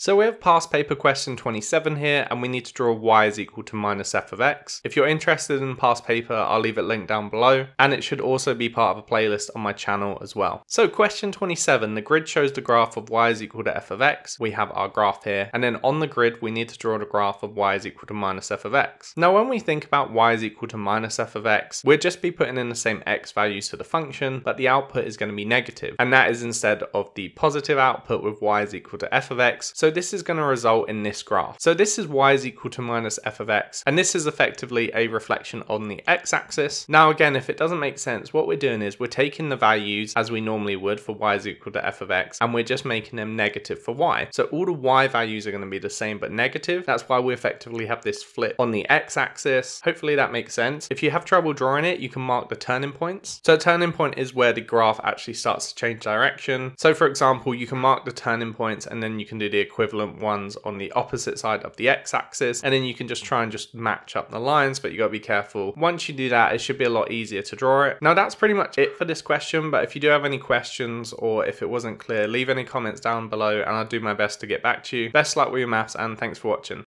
So we have past paper question 27 here, and we need to draw y is equal to minus f of x. If you're interested in past paper, I'll leave it linked down below, and it should also be part of a playlist on my channel as well. So question 27, the grid shows the graph of y is equal to f of x. We have our graph here, and then on the grid, we need to draw the graph of y is equal to minus f of x. Now, when we think about y is equal to minus f of x, we'll just be putting in the same x values to the function, but the output is going to be negative, and that is instead of the positive output with y is equal to f of x. So this is going to result in this graph. So this is y is equal to minus f of x, and this is effectively a reflection on the x-axis. Now again, if it doesn't make sense, what we're doing is we're taking the values as we normally would for y is equal to f of x, and we're just making them negative for y. So all the y values are going to be the same but negative. That's why we effectively have this flip on the x-axis. Hopefully that makes sense. If you have trouble drawing it, you can mark the turning points. So a turning point is where the graph actually starts to change direction. So for example, you can mark the turning points, and then you can do the equivalent ones on the opposite side of the x-axis, and then you can just try and just match up the lines, but you gotta be careful. Once you do that, it should be a lot easier to draw it. Now that's pretty much it for this question, but if you do have any questions or if it wasn't clear, leave any comments down below and I'll do my best to get back to you. Best luck with your maths, and thanks for watching.